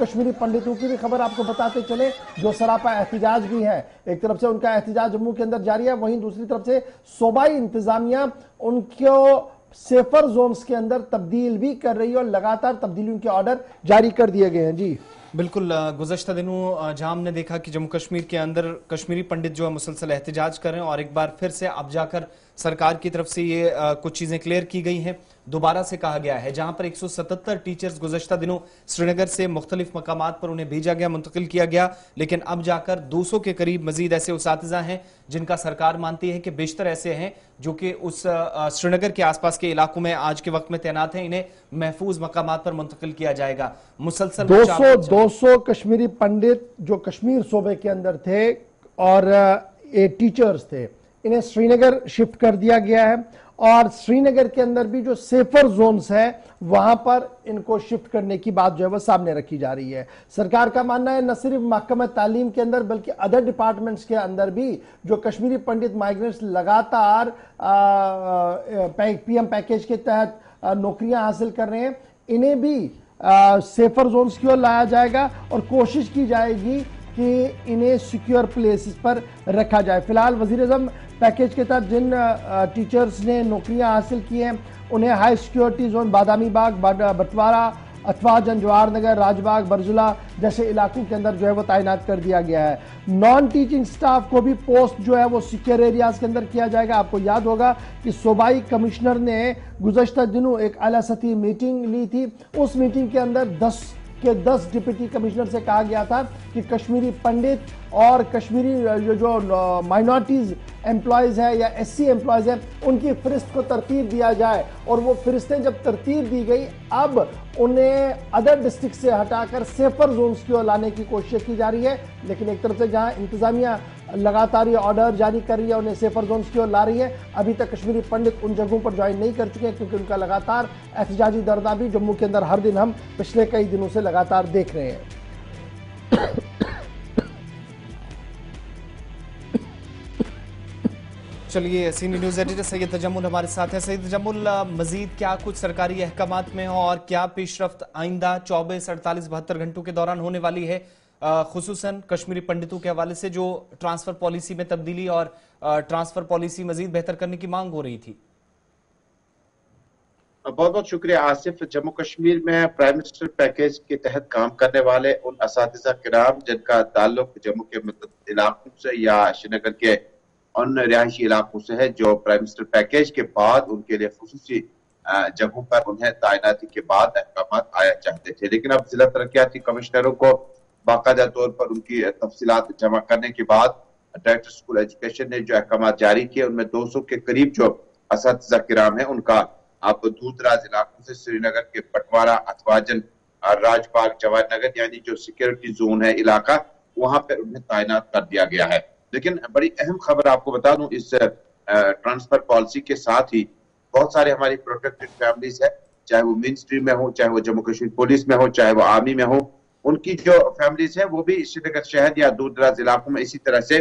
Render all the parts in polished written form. कश्मीरी पंडितों की भी खबर आपको बताते चले जो सरापा एहतिजाज भी है। एक तरफ से उनका एहतिजाज जम्मू के अंदर जारी है, वहीं दूसरी तरफ से सूबाई इंतजामिया उनको सेफर जोन्स के अंदर तब्दील भी कर रही है और लगातार तब्दीलियों के ऑर्डर जारी कर दिए गए हैं। जी बिल्कुल, गुज़श्ता दिनों जहां हमने देखा कि जम्मू कश्मीर के अंदर कश्मीरी पंडित जो है मुसलसल एहतिजाज कर रहे हैं और एक बार फिर से अब जाकर सरकार की तरफ से ये कुछ चीज़ें क्लियर की गई हैं, दोबारा से कहा गया है। जहां पर 177 टीचर्स गुज़श्ता दिनों श्रीनगर से मुख्तलिफ मकामात पर उन्हें भेजा गया, मुंतकिल किया गया, लेकिन अब जाकर 200 के करीब मजीद ऐसे उसातिज़ा हैं जिनका सरकार मानती है कि बेशतर ऐसे हैं जो कि उस श्रीनगर के आसपास के इलाकों में आज के वक्त में तैनात हैं, इन्हें महफूज मकामात पर मुंतकिल किया जाएगा। मुसलसल 200 कश्मीरी पंडित जो कश्मीर सूबे के अंदर थे और टीचर्स थे, इन्हें श्रीनगर शिफ्ट कर दिया गया है और श्रीनगर के अंदर भी जो सेफर जोन्स है वहां पर इनको शिफ्ट करने की बात जो है वह सामने रखी जा रही है। सरकार का मानना है न सिर्फ महकमा तालीम के अंदर बल्कि अदर डिपार्टमेंट्स के अंदर भी जो कश्मीरी पंडित माइग्रेंट्स लगातार पीएम पैकेज के तहत नौकरियां हासिल कर रहे हैं, इन्हें भी सेफर जोन्स की ओर लाया जाएगा और कोशिश की जाएगी कि इन्हें सिक्योर प्लेसेस पर रखा जाए। फिलहाल वज़ीर-ए-आज़म पैकेज के तहत जिन टीचर्स ने नौकरियां हासिल की हैं उन्हें high security zone Badami Bagh, Batwara अथवा जंजवार नगर, राजबाग, बरजुला जैसे इलाकों के अंदर जो है वो तैनात कर दिया गया है। नॉन टीचिंग स्टाफ को भी पोस्ट जो है वो सिक्योर एरियाज के अंदर किया जाएगा। आपको याद होगा कि सूबाई कमिश्नर ने गुज़श्ता दिनों एक आला सतही मीटिंग ली थी, उस मीटिंग के अंदर 10 डिप्टी कमिश्नर से कहा गया था कि कश्मीरी पंडित और कश्मीरी जो माइनॉरिटीज़ एम्प्लॉयज़ है या एससी एम्प्लॉयज़ हैं उनकी फ़हरिस्त को तरतीब दिया जाए और वो फ़हरिस्तें जब तरतीब दी गई अब उन्हें अदर डिस्ट्रिक्ट से हटाकर सेफर जोन्स की ओर लाने की कोशिश की जा रही है। लेकिन एक तरफ से जहां इंतज़ामिया लगातार ये ऑर्डर जारी कर रही है, उन्हें सेफर जोन्स की ओर ला रही है, अभी तक कश्मीरी पंडित उन जगहों पर ज्वाइन नहीं कर चुके हैं क्योंकि उनका लगातार एहतजाजी धरना भी जम्मू के अंदर हर दिन हम पिछले कई दिनों से लगातार देख रहे हैं। चलिए, senior news editor Syed Jajmool हमारे साथ हैं। सैयद जजमूल, मजीद क्या कुछ सरकारी अहकामात में हो और क्या पेशरफ्त आइंदा 24, 48, 72 घंटों के दौरान होने वाली है, खुसूसन कश्मीरी पंडितों के हवाले से जो ट्रांसफर पॉलिसी में तब्दीली और ट्रांसफर पॉलिसी मजीद बेहतर करने की मांग हो रही थी? बहुत बहुत शुक्रिया आसिफ। जम्मू कश्मीर में प्राइम मिनिस्टर पैकेज के तहत काम करने वाले उन असातिज़ा किराम जिनका ताल्लुक जम्मू के मतदाता इलाकों से या श्रीनगर के उन रिहायशी इलाकों से है जो प्राइम मिनिस्टर पैकेज के बाद उनके लिए खुसूसी जगहों पर उन्हें तैनाती के बाद अहकाम आया चाहते थे, लेकिन अब जिला तरक्याती कमिश्नरों को बाकायदा तौर पर उनकी तफसीलात जमा करने के बाद डायरेक्टर स्कूल एजुकेशन ने जो अहकाम जारी किए उनमें 200 के करीब जो असातिज़ा किराम है उनका अब दूर दराज इलाकों से श्रीनगर के पटवारा, अथवाजन, राजबाग, जवाहर नगर यानी जो सिक्योरिटी जोन है इलाका वहां पर उन्हें तैनात कर दिया गया है। लेकिन बड़ी अहम खबर आपको बता दूं, इस ट्रांसफर पॉलिसी के साथ ही बहुत सारे हमारी प्रोटेक्टेड फैमिलीज है, चाहे वो मेन स्ट्रीम में हो, चाहे वो जम्मू कश्मीर पुलिस में हो, चाहे वो आर्मी में हो, उनकी जो फैमिलीज है वो भी श्रीनगर शहर या दूर दराज इलाकों में इसी तरह से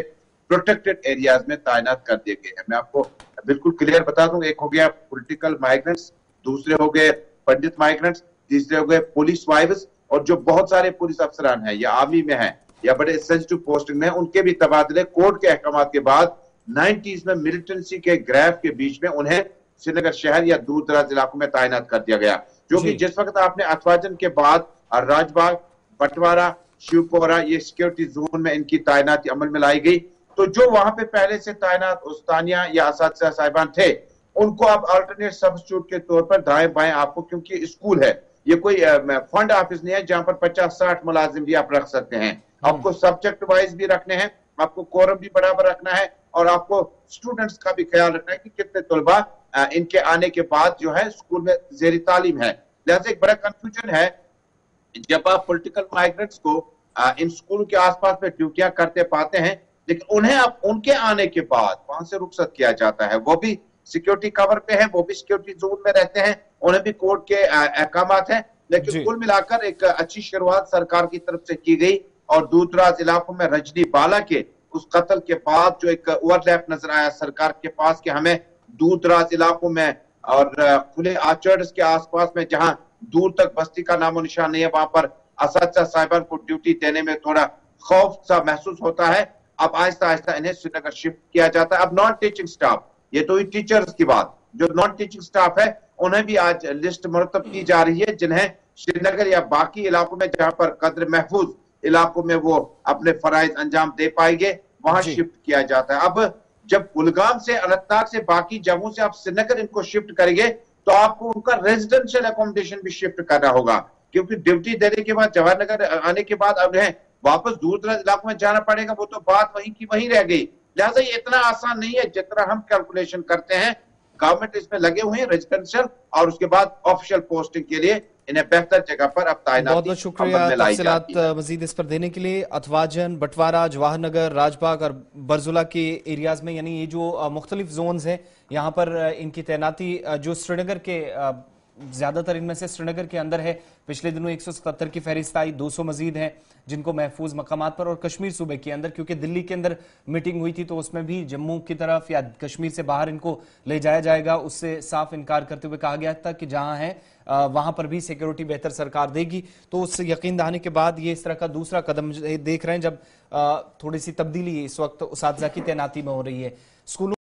प्रोटेक्टेड एरियाज में तैनात कर दिए गए हैं। मैं आपको बिल्कुल क्लियर बता दूं, एक हो गया पॉलिटिकल माइग्रेंट्स, दूसरे हो गए पंडित माइग्रेंट्स, तीसरे हो गए पुलिस वाइव्स और जो बहुत सारे पुलिस अफसरान हैं या आर्मी में हैं या बड़े सेंसिटिव पोस्टिंग में, उनके भी तबादले कोर्ट के अहकाम के बाद 90s में मिलिटेंसी के ग्रैफ के बीच में उन्हें श्रीनगर शहर या दूर दराज इलाकों में तैनात कर दिया गया, जो कि जिस वक्त आपने अथवाजन के बाद राजबाग, बटवारा, शिवपोरा ये सिक्योरिटी जोन में इनकी तैनाती अमल में लाई गई, तो जो वहां पे पहले से तैनात उस्तानिया या असातिज़ा साहिबान थे उनको अब अल्टरनेट सब्स्टिट्यूट के तौर पर दाएं बाएं आपको, क्योंकि स्कूल है ये कोई फंड ऑफिस नहीं है जहां पर 50-60 मुलाजिम भी आप रख सकते हैं, आपको सब्जेक्ट वाइज भी रखने हैं, आपको कोरम भी बराबर रखना है और आपको स्टूडेंट्स का भी ख्याल रखना है कि कितने तलबा इनके आने के बाद जो है स्कूल में जेरी तालीम है। लिहाजा एक बड़ा कंफ्यूजन है जब आप पोलिटिकल माइग्रेंट्स को इन स्कूलों के आसपास में ड्यूटियां करते पाते हैं लेकिन उन्हें अब उनके आने के बाद वहां से रुखसत किया जाता है, वो भी सिक्योरिटी कवर पे है, वो भी सिक्योरिटी जोन में रहते हैं, उन्हें भी कोर्ट के अहकामात हैं, लेकिन कुल मिलाकर एक अच्छी शुरुआत सरकार की तरफ से की गई और दूर दराज इलाकों में रजनी बाला के उस कत्ल के बाद जो एक ओवरलैप नजर आया सरकार के पास कि हमें दूर दराज इलाकों में और खुले आर्चर्ड्स के आसपास में जहां दूर तक बस्ती का नामो निशान नहीं है वहां पर असातिज़ा साहिबान को ड्यूटी देने में थोड़ा खौफ सा महसूस होता है। अब आहिस्ता आहिस्ता इन्हें श्रीनगर शिफ्ट किया जाता है। अब नॉन टीचिंग स्टाफ, ये तो हुई टीचर्स की बात, जो नॉन टीचिंग स्टाफ है उन्हें भी आज लिस्ट मुरतब की जा रही है, जिन्हें श्रीनगर या बाकी इलाकों में जहां पर कदर महफूज इलाकों में वो अपने फराइज अंजाम दे पाएंगे वहां शिफ्ट किया जाता है। अब जब कुलगाम से, अनंतनाग से, बाकी जम्मू से आप श्रीनगर इनको शिफ्ट करेंगे तो आपको उनका रेजिडेंशियल अकोमोडेशन भी शिफ्ट करना होगा, क्योंकि ड्यूटी देने के बाद जवाहर नगर आने के बाद अब उन्हें वापस दूर दराज इलाकों में जाना पड़ेगा। वो तो बात वहीं की वहीं रह गई। लिहाजा ये इतना आसान नहीं है जितना हम कैलकुलेशन करते हैं। गवर्नमेंट इसमें लगे हुए हैं रेजिडेंशियल और उसके बाद ऑफिशियल पोस्टिंग के लिए इन्हें बेहतर जगह पर अब तैनाती। बहुत बहुत शुक्रिया तफसीलात मजीद इस पर देने के लिए। अथवाजन, बटवारा, जवाहर नगर, राजबाग और बरजुला के एरियाज में, यानी ये जो मुख्तलिफ जोन्स हैं यहाँ पर इनकी तैनाती जो श्रीनगर के ज्यादातर इनमें से श्रीनगर के अंदर है। पिछले दिनों 177 की फहरिस्त आई, 200 मजीद हैं जिनको महफूज मकामात पर और कश्मीर सूबे के अंदर, क्योंकि दिल्ली के अंदर मीटिंग हुई थी तो उसमें भी जम्मू की तरफ या कश्मीर से बाहर इनको ले जाया जाएगा, उससे साफ इनकार करते हुए कहा गया था कि जहां है वहां पर भी सिक्योरिटी बेहतर सरकार देगी। तो उससे यकीन दहानी के बाद ये इस तरह का दूसरा कदम देख रहे हैं, जब थोड़ी सी तब्दीली इस वक्त उसातिज़ा की तैनाती में हो रही है। स्कूलों